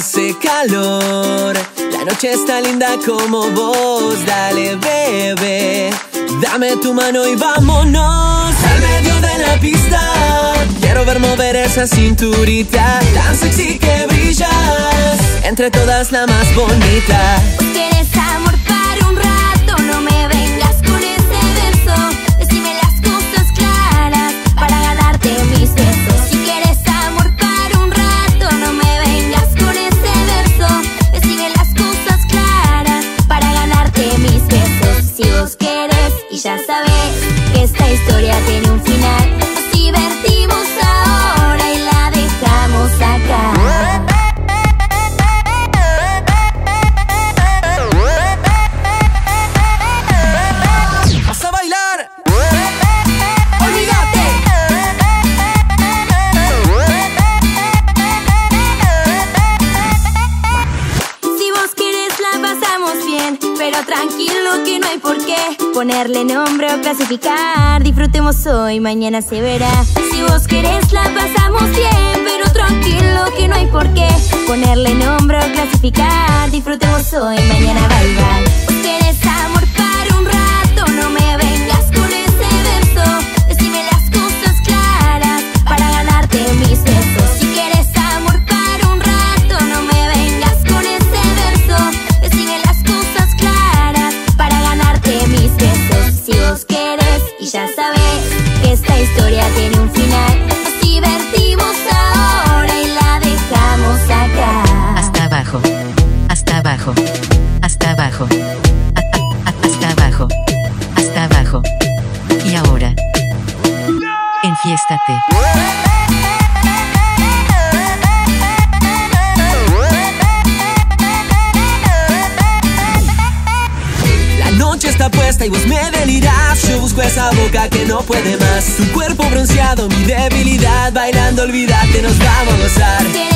Hace calor, la noche está linda como vos. Dale, bebé, dame tu mano y vámonos al medio de la pista. Quiero ver mover esa cinturita tan sexy que brillas, entre todas la más bonita. ¿Quieres amor para un rato? No me vengas con ese verso. Decime las cosas claras para ganarte mis besos. Si quieres amor para un rato, no me vengas con ese verso. Decime las cosas claras para ganarte mis besos. Si vos querés y ya sabés que esta historia tiene un final, nos divertimos ahora y la dejamos acá. Tranquilo que no hay por qué ponerle nombre o clasificar. Disfrutemos hoy, mañana se verá. Si vos querés la pasamos bien, pero tranquilo que no hay por qué ponerle nombre o clasificar. Disfrutemos hoy, mañana bye bye. ¿Quieres amor para un rato? No me vengas con ese verso. Decime las cosas claras para ganarte mis besos. Si quieres amor para un rato, no me vengas con ese verso. Decime las cosas claras para ganarte mis besos. Si vos querés y ya sabés que esta historia tiene un final, nos divertimos ahora y la dejamos acá. Hasta abajo, hasta abajo, hasta abajo, hasta abajo, hasta abajo. Y ahora, enfiéstate. Está puesta y vos me delirás. Yo busco esa boca que no puede más. Tu cuerpo bronceado, mi debilidad. Bailando, olvídate, nos vamos a gozar.